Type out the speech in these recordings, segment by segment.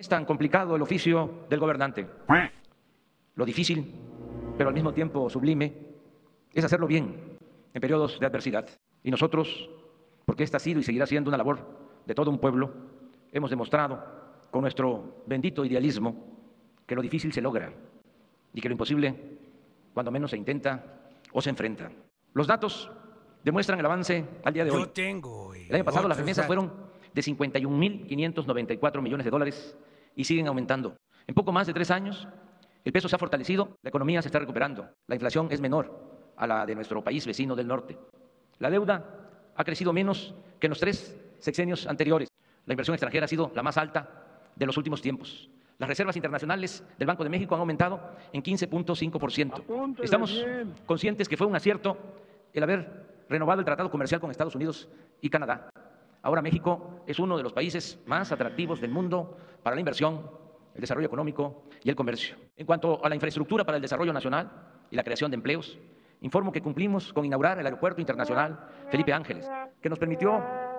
Es tan complicado el oficio del gobernante. Lo difícil, pero al mismo tiempo sublime, es hacerlo bien en periodos de adversidad. Y nosotros, porque esta ha sido y seguirá siendo una labor de todo un pueblo, hemos demostrado con nuestro bendito idealismo que lo difícil se logra y que lo imposible, cuando menos se intenta o se enfrenta. Los datos demuestran el avance al día de hoy. El año pasado las remesas fueron de 51.594 millones de dólares y siguen aumentando. En poco más de 3 años, el peso se ha fortalecido, la economía se está recuperando, la inflación es menor a la de nuestro país vecino del norte. La deuda ha crecido menos que en los 3 sexenios anteriores. La inversión extranjera ha sido la más alta de los últimos tiempos. Las reservas internacionales del Banco de México han aumentado en 15.5%. Estamos conscientes que fue un acierto el haber renovado el tratado comercial con Estados Unidos y Canadá. Ahora México es uno de los países más atractivos del mundo para la inversión, el desarrollo económico y el comercio. En cuanto a la infraestructura para el desarrollo nacional y la creación de empleos, informo que cumplimos con inaugurar el Aeropuerto Internacional Felipe Ángeles, que nos permitió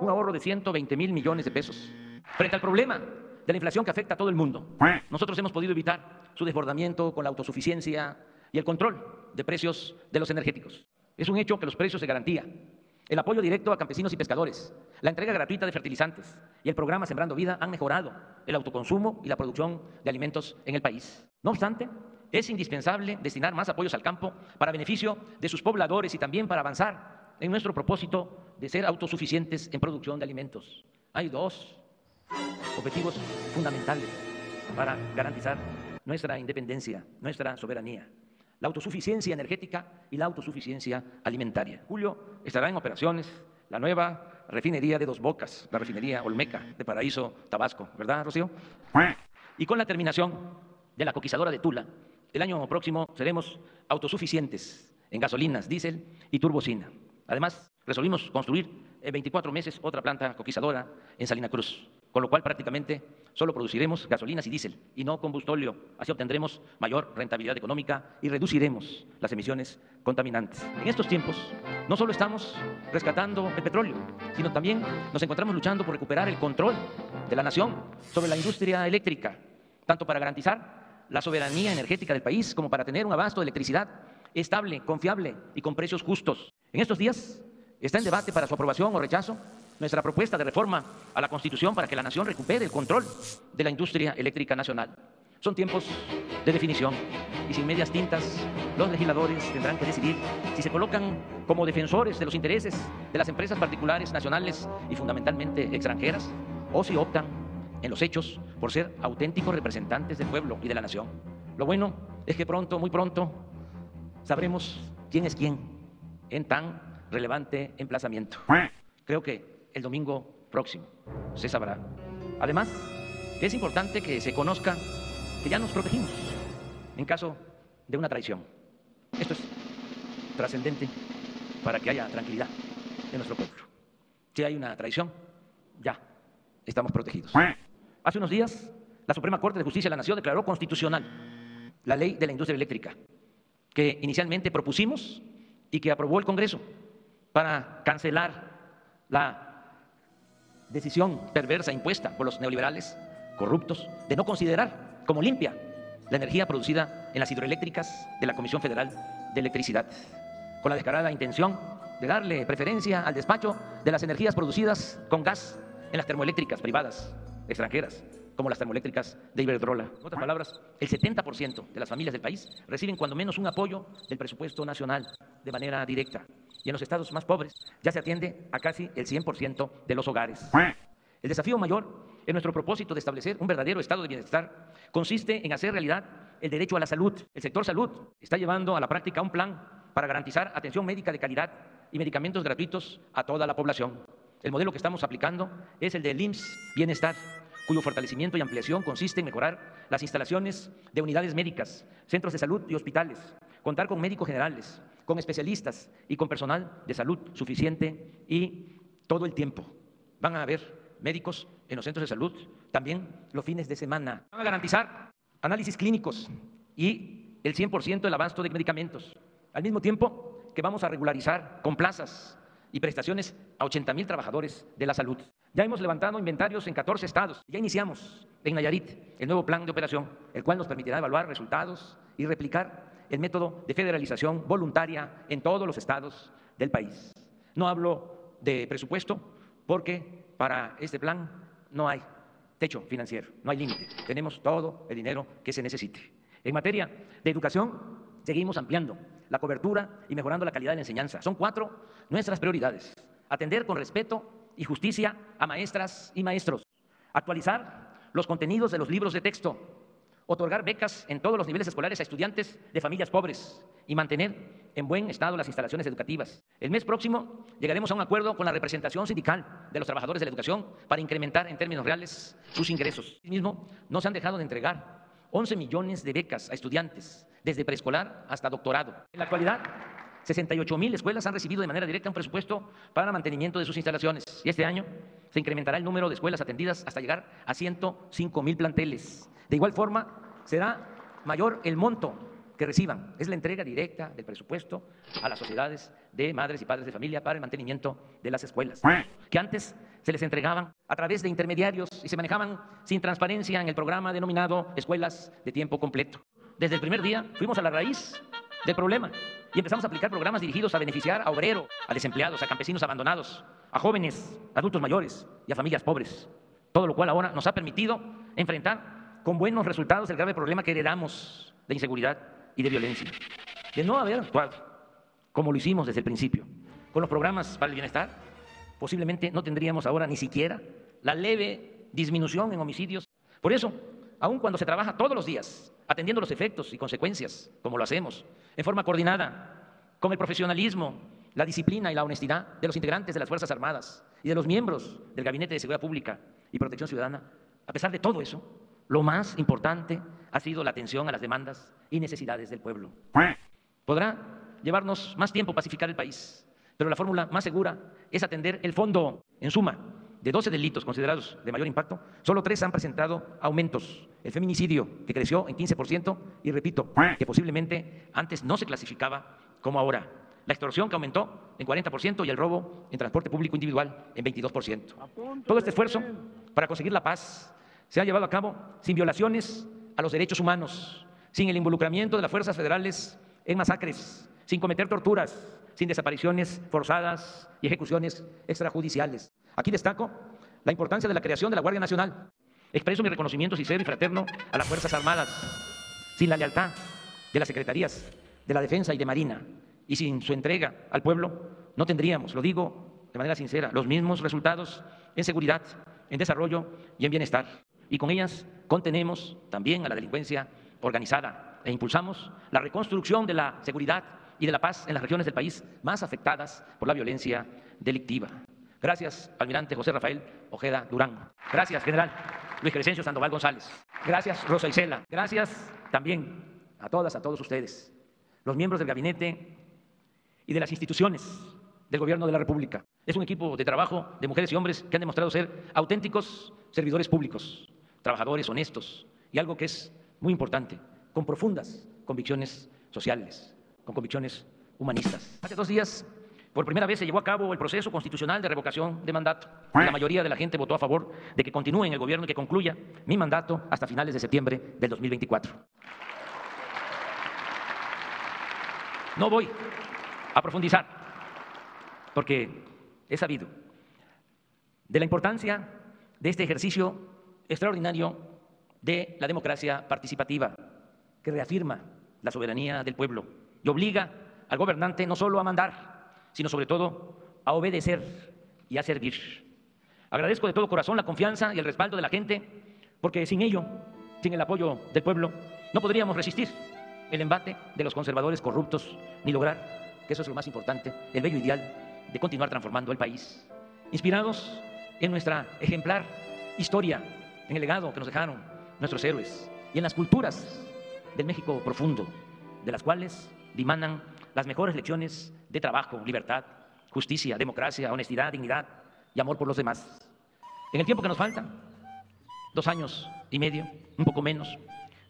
un ahorro de 120.000 millones de pesos. Frente al problema de la inflación que afecta a todo el mundo, nosotros hemos podido evitar su desbordamiento con la autosuficiencia y el control de precios de los energéticos. Es un hecho que los precios se garantían. El apoyo directo a campesinos y pescadores, la entrega gratuita de fertilizantes y el programa Sembrando Vida han mejorado el autoconsumo y la producción de alimentos en el país. No obstante, es indispensable destinar más apoyos al campo para beneficio de sus pobladores y también para avanzar en nuestro propósito de ser autosuficientes en producción de alimentos. Hay 2 objetivos fundamentales para garantizar nuestra independencia, nuestra soberanía: la autosuficiencia energética y la autosuficiencia alimentaria. En julio estará en operaciones la nueva refinería de Dos Bocas, la refinería Olmeca de Paraíso, Tabasco, ¿verdad, Rocío? Y con la terminación de la coquizadora de Tula, el año próximo seremos autosuficientes en gasolinas, diésel y turbocina. Además, resolvimos construir en 24 meses otra planta coquizadora en Salina Cruz, con lo cual prácticamente solo produciremos gasolinas y diésel y no combustóleo. Así obtendremos mayor rentabilidad económica y reduciremos las emisiones contaminantes. En estos tiempos no solo estamos rescatando el petróleo, sino también nos encontramos luchando por recuperar el control de la nación sobre la industria eléctrica, tanto para garantizar la soberanía energética del país como para tener un abasto de electricidad estable, confiable y con precios justos. En estos días está en debate para su aprobación o rechazo nuestra propuesta de reforma a la Constitución para que la nación recupere el control de la industria eléctrica nacional. Son tiempos de definición y sin medias tintas los legisladores tendrán que decidir si se colocan como defensores de los intereses de las empresas particulares nacionales y fundamentalmente extranjeras o si optan en los hechos por ser auténticos representantes del pueblo y de la nación. Lo bueno es que pronto, muy pronto, sabremos quién es quién en tan relevante emplazamiento. Creo que el domingo próximo se sabrá. Además, es importante que se conozca que ya nos protegimos en caso de una traición. Esto es trascendente para que haya tranquilidad en nuestro pueblo. Si hay una traición, ya estamos protegidos. Hace unos días, la Suprema Corte de Justicia de la Nación declaró constitucional la ley de la industria eléctrica, que inicialmente propusimos y que aprobó el Congreso para cancelar la decisión perversa impuesta por los neoliberales corruptos de no considerar como limpia la energía producida en las hidroeléctricas de la Comisión Federal de Electricidad, con la descarada intención de darle preferencia al despacho de las energías producidas con gas en las termoeléctricas privadas extranjeras, como las termoeléctricas de Iberdrola. En otras palabras, el 70% de las familias del país reciben cuando menos un apoyo del presupuesto nacional de manera directa. Y en los estados más pobres ya se atiende a casi el 100% de los hogares. El desafío mayor en nuestro propósito de establecer un verdadero estado de bienestar consiste en hacer realidad el derecho a la salud. El sector salud está llevando a la práctica un plan para garantizar atención médica de calidad y medicamentos gratuitos a toda la población. El modelo que estamos aplicando es el del IMSS-Bienestar, cuyo fortalecimiento y ampliación consiste en mejorar las instalaciones de unidades médicas, centros de salud y hospitales, contar con médicos generales, con especialistas y con personal de salud suficiente y todo el tiempo. Van a haber médicos en los centros de salud también los fines de semana. Van a garantizar análisis clínicos y el 100% del abasto de medicamentos, al mismo tiempo que vamos a regularizar con plazas y prestaciones a 80.000 trabajadores de la salud. Ya hemos levantado inventarios en 14 estados. Ya iniciamos en Nayarit el nuevo plan de operación, el cual nos permitirá evaluar resultados y replicar el método de federalización voluntaria en todos los estados del país. No hablo de presupuesto porque para este plan no hay techo financiero, no hay límite. Tenemos todo el dinero que se necesite. En materia de educación, seguimos ampliando la cobertura y mejorando la calidad de la enseñanza. Son 4 nuestras prioridades. Atender con respeto y justicia a maestras y maestros. Actualizar los contenidos de los libros de texto. Otorgar becas en todos los niveles escolares a estudiantes de familias pobres y mantener en buen estado las instalaciones educativas. El mes próximo llegaremos a un acuerdo con la representación sindical de los trabajadores de la educación para incrementar en términos reales sus ingresos. Asimismo, no se han dejado de entregar 11 millones de becas a estudiantes desde preescolar hasta doctorado. En la actualidad, 68,000 escuelas han recibido de manera directa un presupuesto para mantenimiento de sus instalaciones y este año se incrementará el número de escuelas atendidas hasta llegar a 105,000 planteles. De igual forma, será mayor el monto que reciban. Es la entrega directa del presupuesto a las sociedades de madres y padres de familia para el mantenimiento de las escuelas, que antes se les entregaban a través de intermediarios y se manejaban sin transparencia en el programa denominado Escuelas de Tiempo Completo. Desde el primer día fuimos a la raíz del problema y empezamos a aplicar programas dirigidos a beneficiar a obreros, a desempleados, a campesinos abandonados, a jóvenes, adultos mayores y a familias pobres. Todo lo cual ahora nos ha permitido enfrentar con buenos resultados el grave problema que heredamos de inseguridad y de violencia. De no haber actuado como lo hicimos desde el principio, con los programas para el bienestar, posiblemente no tendríamos ahora ni siquiera la leve disminución en homicidios. Por eso, aun cuando se trabaja todos los días, atendiendo los efectos y consecuencias, como lo hacemos, en forma coordinada, con el profesionalismo, la disciplina y la honestidad de los integrantes de las Fuerzas Armadas y de los miembros del Gabinete de Seguridad Pública y Protección Ciudadana, a pesar de todo eso, lo más importante ha sido la atención a las demandas y necesidades del pueblo. Podrá llevarnos más tiempo pacificar el país, pero la fórmula más segura es atender el fondo. En suma, de 12 delitos considerados de mayor impacto, solo 3 han presentado aumentos. El feminicidio, que creció en 15%, y repito, que posiblemente antes no se clasificaba como ahora. La extorsión, que aumentó en 40%, y el robo en transporte público individual en 22%. Todo este esfuerzo para conseguir la paz se ha llevado a cabo sin violaciones a los derechos humanos, sin el involucramiento de las fuerzas federales en masacres, sin cometer torturas, sin desapariciones forzadas y ejecuciones extrajudiciales. Aquí destaco la importancia de la creación de la Guardia Nacional. Expreso mi reconocimiento sincero y fraterno a las Fuerzas Armadas, sin la lealtad de las Secretarías de la Defensa y de Marina, y sin su entrega al pueblo, no tendríamos, lo digo de manera sincera, los mismos resultados en seguridad, en desarrollo y en bienestar. Y con ellas contenemos también a la delincuencia organizada e impulsamos la reconstrucción de la seguridad y de la paz en las regiones del país más afectadas por la violencia delictiva. Gracias, almirante José Rafael Ojeda Durán. Gracias, general Luis Crescencio Sandoval González. Gracias, Rosa Isela. Gracias también a todas, a todos ustedes, los miembros del gabinete y de las instituciones del Gobierno de la República. Es un equipo de trabajo de mujeres y hombres que han demostrado ser auténticos servidores públicos, trabajadores honestos y algo que es muy importante, con profundas convicciones sociales, con convicciones humanistas. Hace 2 días, por primera vez, se llevó a cabo el proceso constitucional de revocación de mandato. La mayoría de la gente votó a favor de que continúe en el gobierno y que concluya mi mandato hasta finales de septiembre del 2024. No voy a profundizar, porque he sabido de la importancia de este ejercicio extraordinario de la democracia participativa, que reafirma la soberanía del pueblo y obliga al gobernante no solo a mandar, sino sobre todo a obedecer y a servir. Agradezco de todo corazón la confianza y el respaldo de la gente, porque sin ello, sin el apoyo del pueblo, no podríamos resistir el embate de los conservadores corruptos, ni lograr, que eso es lo más importante, el bello ideal de continuar transformando el país. Inspirados en nuestra ejemplar historia, en el legado que nos dejaron nuestros héroes y en las culturas del México profundo, de las cuales dimanan las mejores lecciones de trabajo, libertad, justicia, democracia, honestidad, dignidad y amor por los demás. En el tiempo que nos falta, 2 años y medio, un poco menos,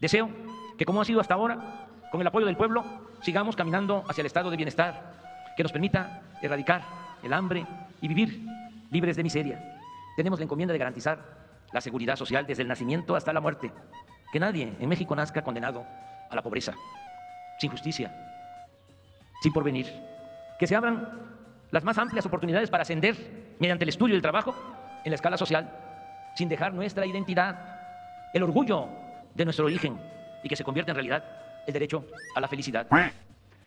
deseo que, como ha sido hasta ahora, con el apoyo del pueblo, sigamos caminando hacia el estado de bienestar que nos permita erradicar el hambre y vivir libres de miseria, Tenemos la encomienda de garantizar la seguridad social desde el nacimiento hasta la muerte. Que nadie en México nazca condenado a la pobreza, sin justicia, sin porvenir. Que se abran las más amplias oportunidades para ascender mediante el estudio y el trabajo en la escala social, sin dejar nuestra identidad, el orgullo de nuestro origen, y que se convierta en realidad el derecho a la felicidad.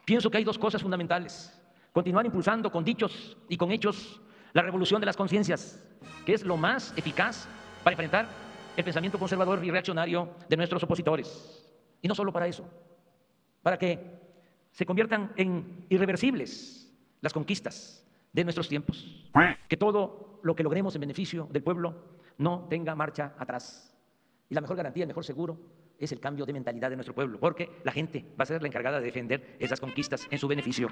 Pienso que hay dos cosas fundamentales: continuar impulsando con dichos y con hechos la revolución de las conciencias, que es lo más eficaz para enfrentar el pensamiento conservador y reaccionario de nuestros opositores. Y no solo para eso, para que se conviertan en irreversibles las conquistas de nuestros tiempos. Que todo lo que logremos en beneficio del pueblo no tenga marcha atrás. Y la mejor garantía, el mejor seguro, es el cambio de mentalidad de nuestro pueblo, porque la gente va a ser la encargada de defender esas conquistas en su beneficio.